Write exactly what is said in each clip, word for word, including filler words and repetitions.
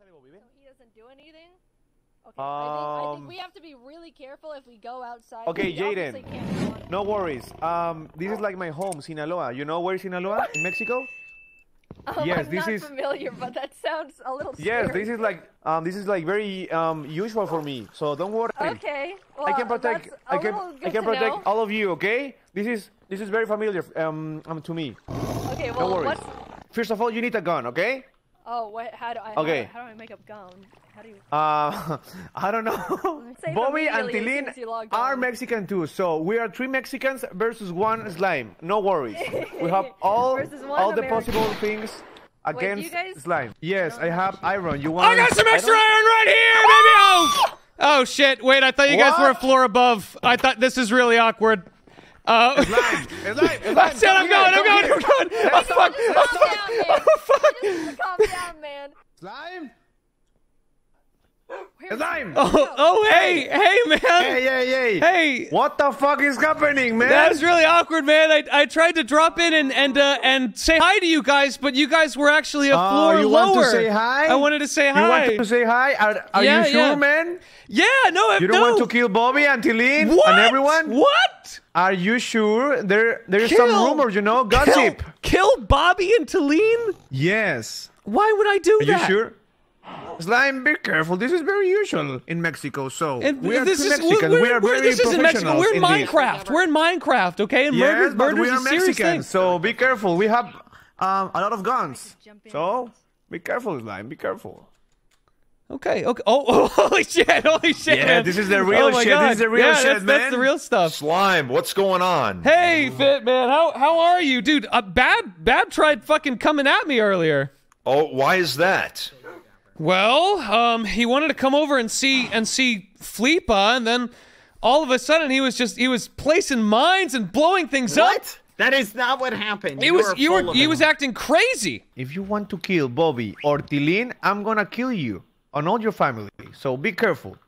So he doesn't do anything? Okay, um, I, think, I think we have to be really careful if we go outside. Okay, Jaiden, no worries. Um, this is like my home, Sinaloa. You know where is Sinaloa? In Mexico? Um, yes, I'm this not is familiar, but that sounds a little. Yes, scary. This is like um, this is like very um usual for me. So don't worry. Okay. Well, I can protect. I can. I can protect know. all of you. Okay. This is this is very familiar um, um to me. Okay. Well, no worries. What's... First of all, you need a gun. Okay. Oh, what? How do I? Okay. How, how do I make a gun? How do you? Uh, I don't know. Bobby and Tilín are Mexican too, so we are three Mexicans versus one slime. No worries. We have all all the American. possible things against Wait, guys... slime. Yes, I, I have iron. You want? I got some extra iron right here, baby. Oh! Oh shit! Wait, I thought you guys what? were a floor above. I thought this is really awkward. Uh, slime. Slime. Slime. I said I'm going, I'm going, I'm going, I'm going. Oh fuck! Oh fuck! Oh fuck! Just calm down, man. Slime. Slime! Oh, oh, hey, hey, man! Hey, hey, hey! Hey! What the fuck is happening, man? That was really awkward, man. I, I tried to drop in and and uh, and say hi to you guys, but you guys were actually a floor uh, you lower. You want to say hi? I wanted to say hi. You wanted to say hi? Are, are yeah, you sure, yeah. man? Yeah, no, I've You don't no. want to kill Bobby and Tilín and everyone? What? Are you sure? There, there's kill. some rumor, you know, gossip. Kill, kill Bobby and Tilín? Yes. Why would I do are that? Are you sure? Slime, be careful. This is very usual in Mexico. So and we are this is, Mexican. We're, we're, we are very this professional. Mexico. We're in Minecraft. This. We're in Minecraft. Okay, and yes, murder, but murder we are Mexican. So be careful. We have um, a lot of guns. So be careful, Slime. Be careful. Okay. Okay. Oh, oh holy shit! Holy shit! Yeah, man. this is the real oh shit. God. This is the real yeah, shit, that's, man. That's the real stuff. Slime, what's going on? Hey, Fit man. How how are you, dude? Uh, Bab Bab tried fucking coming at me earlier. Oh, why is that? Well, um, he wanted to come over and see and see Flippa, and then all of a sudden he was just he was placing mines and blowing things what? up. That is not what happened. He you was you were he was acting crazy. If you want to kill Bobby or Tilín, I'm gonna kill you and all your family. So be careful.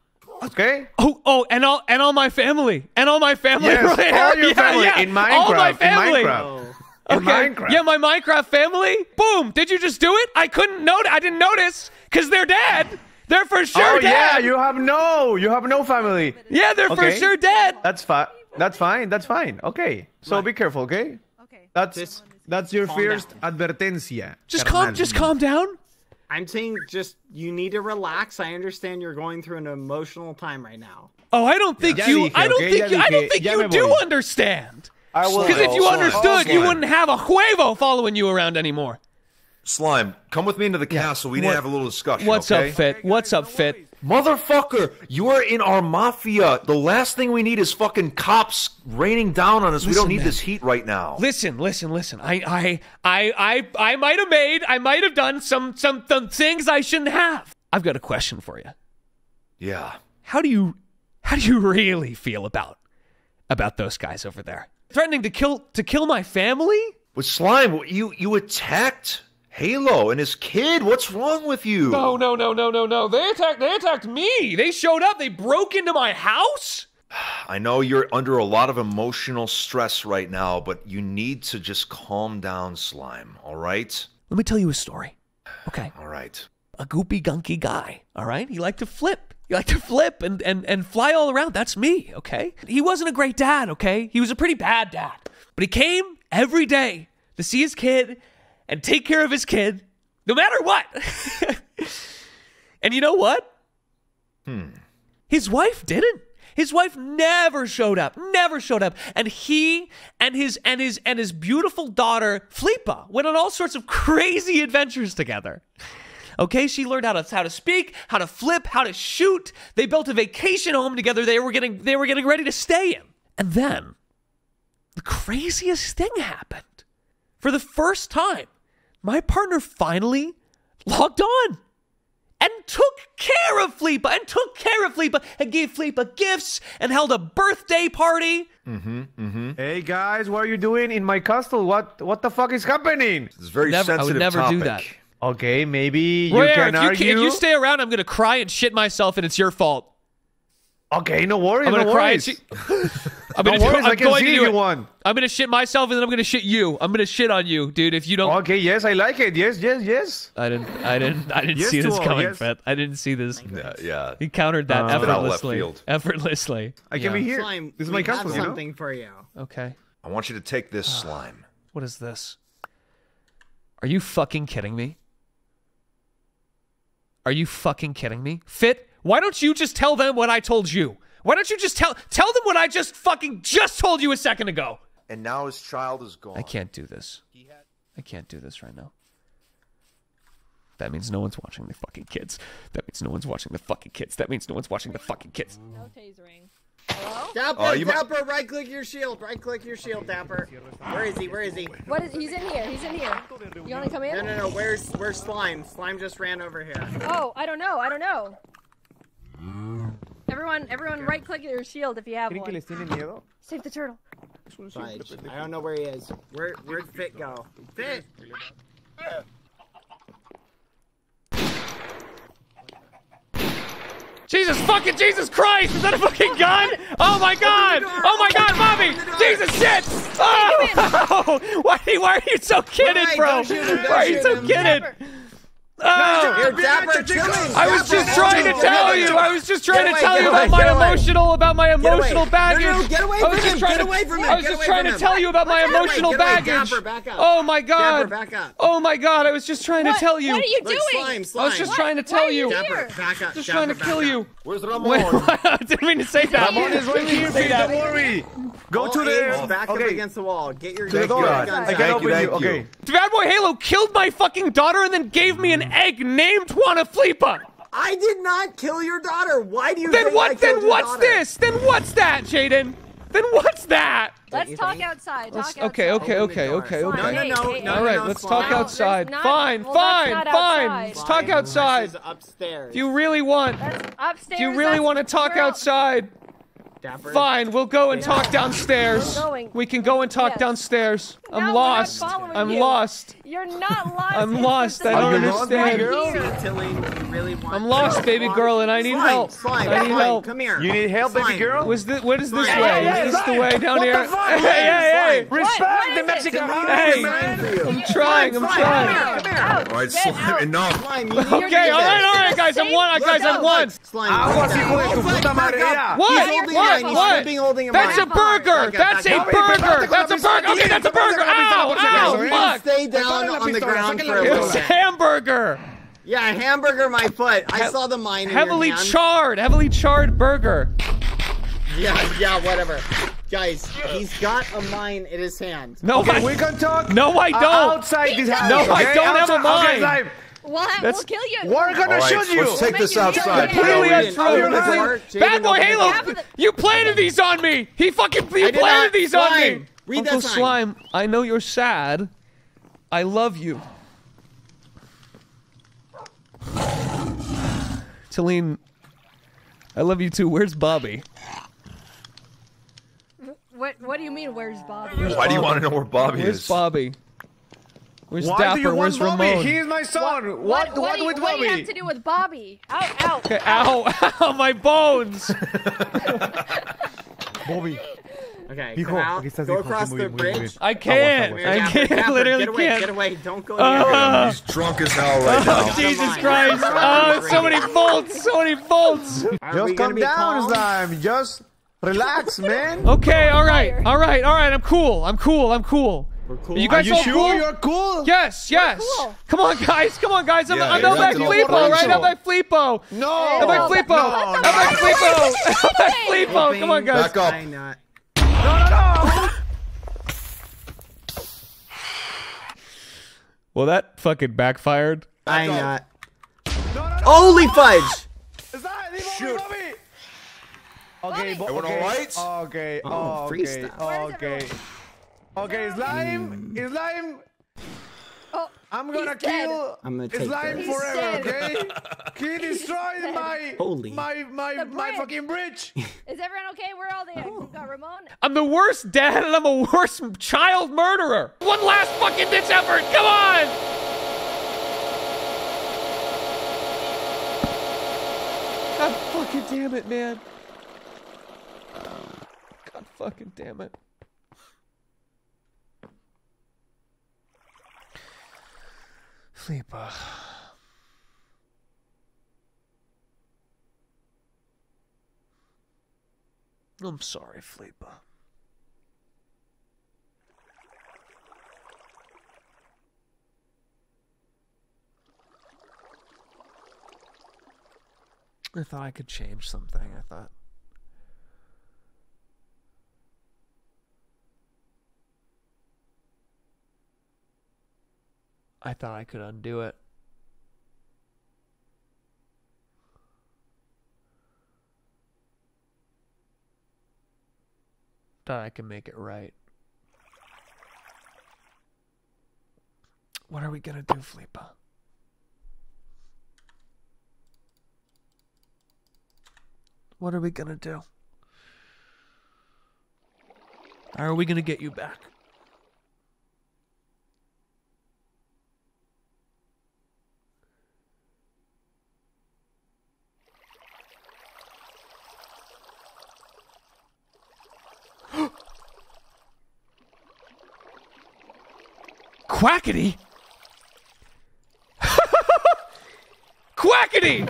Okay. Oh, oh, and all and all my family and all my family. Yes, right all here. your family yeah, yeah. in Minecraft. All my family. In Minecraft. Oh. Okay. Yeah, my Minecraft family. Boom! Did you just do it? I couldn't notice. I didn't notice because they're dead. They're for sure oh, dead. Oh yeah, you have no, you have no family. Yeah, they're okay. for sure dead. That's fine. That's fine. That's fine. Okay. So right. be careful. Okay. Okay. That's this, that's your first down. advertencia. Just calm. Carnal. Just calm down. I'm saying, just you need to relax. I understand you're going through an emotional time right now. Oh, I don't think yeah. you. I don't think. I don't think you do understand. Because if you understood, you wouldn't have a huevo following you around anymore. Slime, come with me into the castle. We need to have a little discussion. What's up, Fit? What's up, Fit? Motherfucker, you are in our mafia. The last thing we need is fucking cops raining down on us. We don't need this heat right now. Listen, listen, listen. I, I, I, I, I might have made, I might have done some, some, some things I shouldn't have. I've got a question for you. Yeah. How do you, how do you really feel about, about those guys over there? Threatening to kill to kill my family? With Slime, you you attacked Halo and his kid. What's wrong with you? No, no, no, no, no, no. They attacked they attacked me. They showed up. They broke into my house. I know you're under a lot of emotional stress right now, but you need to just calm down, Slime, all right? Let me tell you a story. Okay. All right. A goopy gunky guy, all right? He liked to flip. You like to flip and, and, and fly all around. That's me, okay? He wasn't a great dad, okay? He was a pretty bad dad. But he came every day to see his kid and take care of his kid, no matter what. And you know what? Hmm. His wife didn't. His wife never showed up, never showed up. And he and his and his and his beautiful daughter, Flippa, went on all sorts of crazy adventures together. Okay, she learned how to how to speak, how to flip, how to shoot. They built a vacation home together. They were getting they were getting ready to stay in. And then the craziest thing happened. For the first time, my partner finally logged on and took care of Flippa and took care of Flippa and gave Flippa gifts and held a birthday party. Mm-hmm. Mm-hmm. Hey guys, what are you doing in my castle? What what the fuck is happening? It's very sensitive topic. I would never do that. Okay, maybe you Rare, can if you, argue. If you stay around, I'm gonna cry and shit myself, and it's your fault. Okay, no worries. I'm gonna no cry. And I'm gonna, no worries, I'm I can see if you want. I'm gonna shit myself and then I'm gonna shit you. I'm gonna shit on you, dude. If you don't. Okay. Yes, I like it. Yes, yes, yes. I didn't. I didn't. I didn't yes see this all, coming, yes. Fred. I didn't see this. Yeah. yeah. He countered that uh, effortlessly. Left field. Effortlessly. I can yeah. be here. Slime, this is my castle. Something you know? for you. Okay. I want you to take this uh, slime. What is this? Are you fucking kidding me? Are you fucking kidding me? Fit, why don't you just tell them what I told you? Why don't you just tell tell them what I just fucking just told you a second ago? And now his child is gone. I can't do this. He had... I can't do this right now. That means no one's watching the fucking kids. That means no one's watching the fucking kids. That means no one's watching the fucking kids. No tasering. Hello? Dapper, uh, Dapper, might... right click your shield. Right click your shield, Dapper. Where is he? Where is he? What is he's in here, he's in here. You wanna come in? No no no, where's where's Slime? Slime just ran over here. Oh, I don't know, I don't know. Everyone everyone right click your shield if you have one. Save the turtle. Fudge. I don't know where he is. Where where'd Fit go? Fit! Jesus fucking Jesus Christ! Is that a fucking gun? Oh my god! Oh my god, Bobby! Jesus shit! Oh! Why are you, why are you so kidded, bro? Why are you so kidded? Oh! I was just trying to tell you! I was just trying to tell you about my emotional, about my emotional baggage! Get away from him! Get away from him! I was just trying to tell you about my emotional baggage! Oh my god! Oh my god, I was just trying to tell you! What are you doing? I was just trying to tell you! Just trying to kill you! Where's Ramon? I didn't mean to say that! Ramon is right here, don't worry! Go to the... Back up against the wall. Get your guns out. I got over you, okay. Bad Boy Halo killed my fucking daughter and then gave me an egg named Juanaflippa. I did not kill your daughter. Why do you then think what I then your what's daughter? this then what's that Jaiden then what's that let's talk outside, talk let's, outside. okay okay okay okay okay no no no, no, no all right no, let's talk no, outside not, fine well, fine fine outside. let's talk outside upstairs if you really want upstairs, if you really want to talk girl. outside Dapper. Fine, we'll go and talk downstairs. We can go and talk yes. downstairs. I'm no, lost. I'm you. lost. You're not lost. I'm lost. I don't understand. Really I'm lost, no, baby girl, and I need slime, help. Slime, I need slime. help. Come here. You need help, slime. baby girl? Was this, what is this slime. way? Hey, hey, is this slime. the way down what here? The hey, hey, hey. Respect what? the Mexican leader. Hey, I'm trying. I'm trying. Come here. All right, slime, enough. Okay, all right, all right, guys. I'm one. Guys, I'm one. What? What? What? What? That's a burger! That's a burger! That's a burger! Okay, that's a burger! Ow! Ow! Fuck! Stay down on the ground for a little bit. It's a hamburger! Yeah, a hamburger my foot. I saw the mine in your hand. Heavily charred! Heavily charred burger. Yeah, yeah, whatever. Guys, he's got a mine in his hand. No, okay, I, we can talk. No, I don't. Uh, outside this house. No, okay? I don't outside, have a mine. Okay, We'll, have, we'll kill you. We're gonna right, shoot you. Let's take we'll this outside. Completely untrue. Bad Boy Halo, you planted these on me. He fucking you planted not. these slime. on me. Read Uncle that slime. slime, I know you're sad. I love you. Talene, I love you too. Where's Bobby? What? What do you mean? Where's Bobby? Where's Why Bobby? do you want to know where Bobby Where's is? Where's Bobby? Where's Why Dapper? Do you want Where's Bobby? Ramon? He's my son. What? What, what, what, do you, with what do you have to do with Bobby? Ow! Ow! Okay, ow! Ow! ow my bones! Bobby. Okay. Come out. Go across the bridge. I can't. I can't. Dapper, literally get away, can't. Get away! Don't go near uh, him. He's drunk as hell right now. Oh, Jesus Christ! Oh, so many bolts! So many bolts! Just come down, Slime. Just relax, man. Okay. All right. All right. All right. I'm cool. I'm cool. I'm cool. We're cool. Are you guys Are you all sure cool? You're cool? Yes, yes. Cool. Come on, guys. Come on, guys. I'm yeah, I'm by Flippa, right? I'm by Flippa. No. I'm by Flippa. I'm by Flippa. I'm by Flippa. Come on, guys. Back up. Why not? No, no, no. Well, that fucking backfired. Why not? No, no, no. Holy fudge. Is that Shoot. Okay, but okay. all right? Okay. Oh, okay. Okay. Okay, Slime, mm. Slime, oh, I'm gonna kill I'm gonna take Slime this. forever, okay? He destroyed my, Holy. my, my, my fucking bridge. Is everyone okay? We're all there. Oh. We've got Ramon. I'm the worst dad and I'm a worse child murderer. One last fucking ditch effort, come on! God fucking damn it, man. fucking damn it. Flippa. I'm sorry, Flippa. I thought I could change something, I thought. I thought I could undo it. Thought I could make it right. What are we gonna do, Flippa? What are we gonna do? How are we gonna get you back? Quackity? Quackity!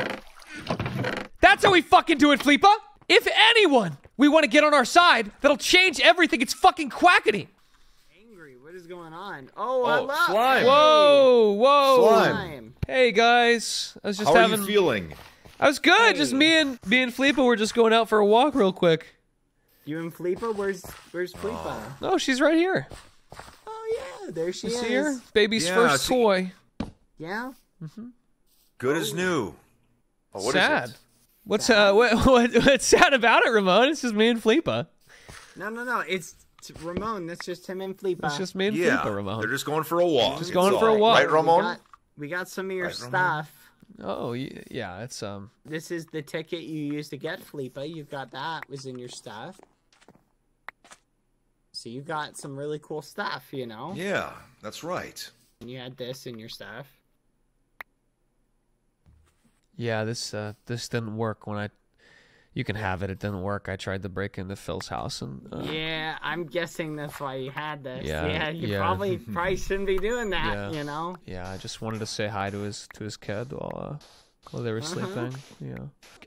That's how we fucking do it, Flippa! If anyone we want to get on our side, that'll change everything, it's fucking Quackity! Angry, what is going on? Oh, oh hello! Slime. Whoa, whoa! Slime. Hey guys, I was just how having- How are you feeling? I was good, hey. just me and, me and Flippa were just going out for a walk real quick. You and Flippa? Where's, where's Flippa? No, oh, she's right here. Oh yeah, there she you is. See her? Baby's yeah, first she... toy. Yeah? Mm-hmm. Good oh. as new. Oh, what Sad. Is it? What's uh what, what what's sad about it, Ramon? It's just me and Flippa. No, no, no. It's, it's Ramon. That's just him and Flippa. It's just me and yeah, Flippa, Ramon. They're just going for a walk. Just it's going for right. a walk, right, Ramon? We got, we got some of your right, stuff. Oh yeah, it's um. This is the ticket you used to get Flippa. You've got that was in your stuff. So you got some really cool stuff, you know. Yeah, that's right. And you had this in your stuff. Yeah, this uh, this didn't work when I. You can have it. It didn't work. I tried to break into Phil's house and. Uh, yeah, I'm guessing that's why you had this. Yeah, yeah you yeah. probably probably shouldn't be doing that. Yeah. You know. Yeah, I just wanted to say hi to his to his kid while uh, while they were uh-huh. sleeping. Yeah.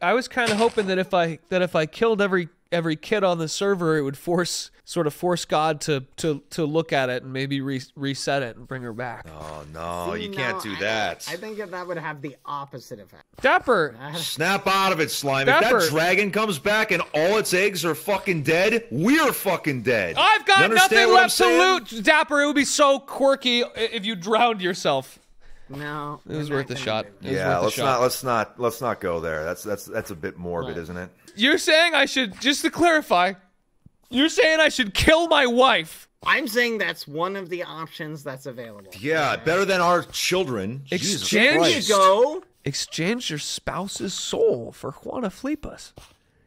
I was kind of hoping that if I that if I killed every every kid on the server, it would force sort of force God to to to look at it and maybe re reset it and bring her back. Oh no, See, you no, can't do that. I, I think that that would have the opposite effect. Dapper, snap out of it, slime. Dapper. If that dragon comes back and all its eggs are fucking dead, we're fucking dead. I've got nothing left to loot, Dapper. It would be so quirky if you drowned yourself. No, it was worth a shot. Yeah, let's not let's not let's not go there. That's that's that's a bit morbid, isn't it? You're saying I should just to clarify. You're saying I should kill my wife. I'm saying that's one of the options that's available. Yeah, okay. Better than our children. Exchange you go. Exchange your spouse's soul for Juanaflippa's.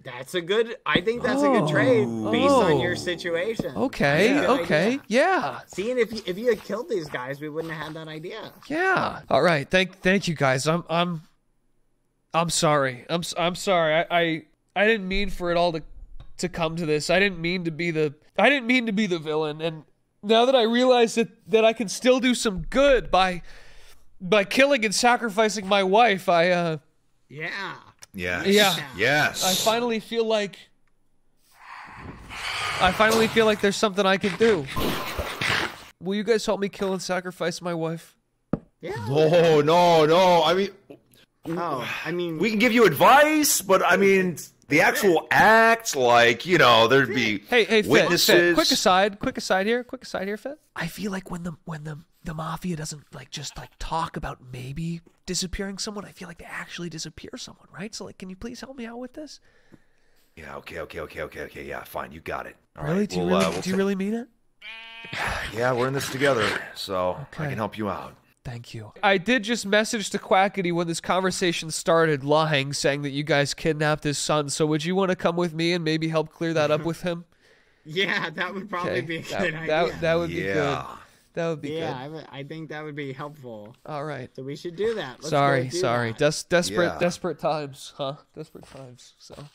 That's a good. I think that's oh, a good trade based oh. on your situation. Okay. Yeah. Okay. Idea. Yeah. See, and if you, if you had killed these guys, we wouldn't have had that idea. Yeah. All right. Thank thank you guys. I'm I'm I'm sorry. I'm I'm sorry. I I, I didn't mean for it all to to come to this. I didn't mean to be the I didn't mean to be the villain. And now that I realize that that I can still do some good by by killing and sacrificing my wife, I uh. Yeah. Yes. Yeah. Yes. I finally feel like I finally feel like there's something I can do. Will you guys help me kill and sacrifice my wife? Yeah. No, no, no. I mean No. I mean we can give you advice, but I mean the actual act, like, you know, there'd be hey, hey, witnesses. Fit, fit. Quick aside, quick aside here, quick aside here, Fit. I feel like when the when the the mafia doesn't like just like talk about maybe disappearing someone, I feel like they actually disappear someone, right? So like, can you please help me out with this? Yeah, okay, okay, okay, okay, okay. Yeah, fine, you got it. All really? Right. Do, we'll, you, really, uh, we'll do you really mean it? Yeah, we're in this together, so okay. I can help you out. Thank you. I did just message to Quackity when this conversation started, lying, saying that you guys kidnapped his son. So would you want to come with me and maybe help clear that up with him? Yeah, that would probably okay. be a that, good that, idea. That would be yeah. good. That would be yeah, good. Yeah, I, would, I think that would be helpful. All right. So we should do that. Let's sorry, do sorry. That. Des desperate, yeah. desperate times, huh? Desperate times. So.